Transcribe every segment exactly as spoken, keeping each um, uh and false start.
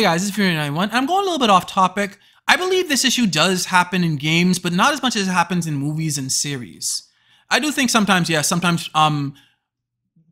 Hey guys, this is Fury ninety-one. I'm going a little bit off topic. I believe this issue does happen in games, but not as much as it happens in movies and series. I do think sometimes, yeah, sometimes um,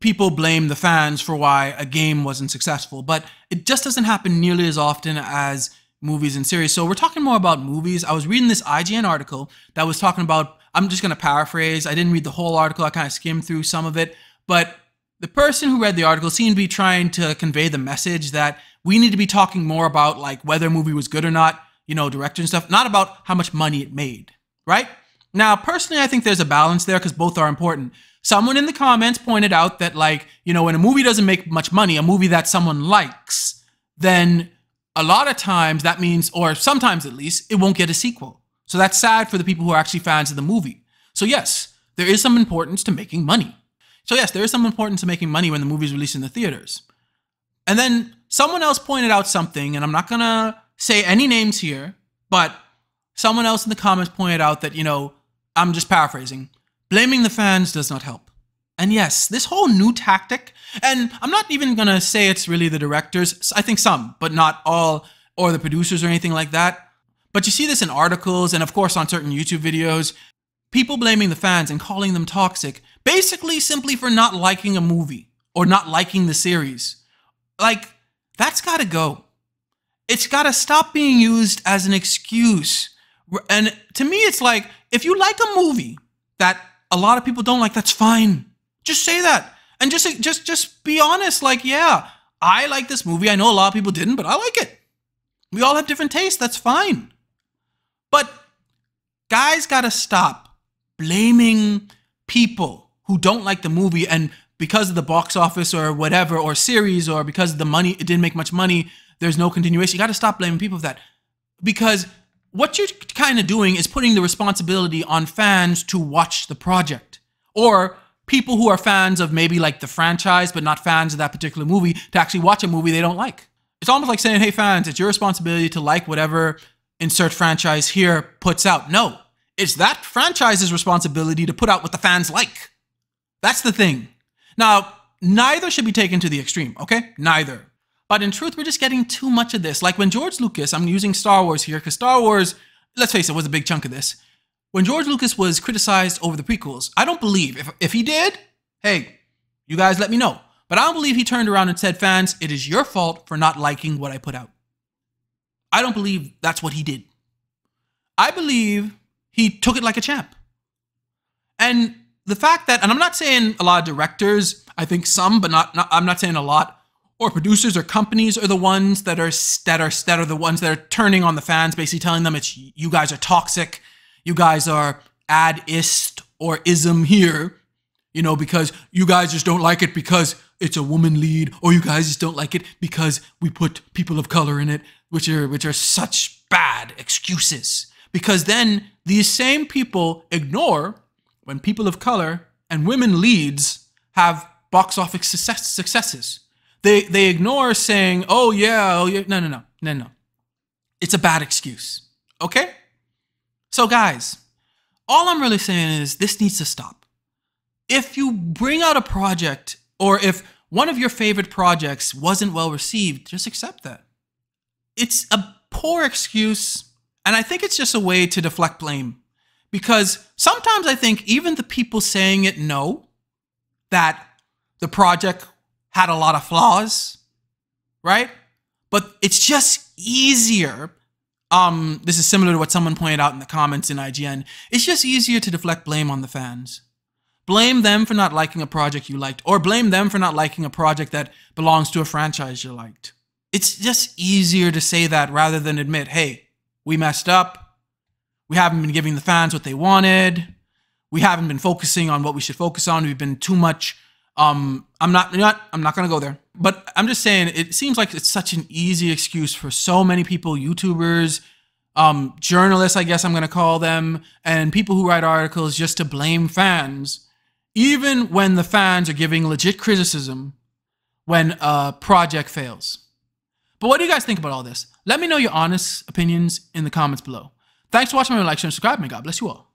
people blame the fans for why a game wasn't successful, but it just doesn't happen nearly as often as movies and series. So we're talking more about movies. I was reading this I G N article that was talking about, I'm just going to paraphrase. I didn't read the whole article. I kind of skimmed through some of it, but the person who read the article seemed to be trying to convey the message that we need to be talking more about like whether a movie was good or not, you know, director and stuff, not about how much money it made, right? Now, personally, I think there's a balance there because both are important. Someone in the comments pointed out that, like, you know, when a movie doesn't make much money, a movie that someone likes, then a lot of times that means, or sometimes at least, it won't get a sequel. So that's sad for the people who are actually fans of the movie. So yes, there is some importance to making money. So yes, there is some importance to making money when the movie is released in the theaters. And then someone else pointed out something, and I'm not going to say any names here, but someone else in the comments pointed out that, you know, I'm just paraphrasing, blaming the fans does not help. And yes, this whole new tactic, and I'm not even going to say it's really the directors, I think some, but not all, or the producers or anything like that. But you see this in articles and of course on certain YouTube videos, people blaming the fans and calling them toxic, basically simply for not liking a movie or not liking the series. Like, that's got to go. It's got to stop being used as an excuse. And to me, it's like, if you like a movie that a lot of people don't like, that's fine. Just say that. And just, just, just be honest. Like, yeah, I like this movie. I know a lot of people didn't, but I like it. We all have different tastes. That's fine. But guys got to stop blaming people who don't like the movie. And because of the box office or whatever, or series, or because of the money, it didn't make much money, there's no continuation. You got to stop blaming people for that, because what you're kind of doing is putting the responsibility on fans to watch the project, or people who are fans of maybe like the franchise, but not fans of that particular movie, to actually watch a movie they don't like. It's almost like saying, hey fans, it's your responsibility to like whatever insert franchise here puts out. No, it's that franchise's responsibility to put out what the fans like. That's the thing. Now, neither should be taken to the extreme, okay? Neither. But in truth, we're just getting too much of this. Like when George Lucas, I'm using Star Wars here because Star Wars, let's face it, was a big chunk of this. When George Lucas was criticized over the prequels, I don't believe, if, if he did, hey, you guys let me know. But I don't believe he turned around and said, fans, it is your fault for not liking what I put out. I don't believe that's what he did. I believe he took it like a champ. And the fact that, and I'm not saying a lot of directors, I think some, but not, not I'm not saying a lot, or producers or companies are the ones that are, that are that are the ones that are turning on the fans, basically telling them it's, you guys are toxic, you guys are ad-ist or ism here, you know, because you guys just don't like it because it's a woman lead, or you guys just don't like it because we put people of color in it, which are which are such bad excuses. Because then these same people ignore when people of color and women leads have box office success, successes. They, they ignore saying, oh yeah, oh yeah, no, no, no, no, no. It's a bad excuse, okay? So guys, all I'm really saying is this needs to stop. If you bring out a project, or if one of your favorite projects wasn't well received, just accept that. It's a poor excuse, and I think it's just a way to deflect blame. Because sometimes I think even the people saying it know that the project had a lot of flaws, right? But it's just easier. Um, this is similar to what someone pointed out in the comments in I G N. It's just easier to deflect blame on the fans. Blame them for not liking a project you liked, or blame them for not liking a project that belongs to a franchise you liked. It's just easier to say that rather than admit, hey, we messed up. We haven't been giving the fans what they wanted. We haven't been focusing on what we should focus on. We've been too much... Um, I'm not, you know what, I'm not going to go there, but I'm just saying, it seems like it's such an easy excuse for so many people, YouTubers, um, journalists, I guess I'm going to call them, and people who write articles, just to blame fans, even when the fans are giving legit criticism when a project fails. But what do you guys think about all this? Let me know your honest opinions in the comments below. Thanks for watching. My like, share, and subscribe, and God bless you all.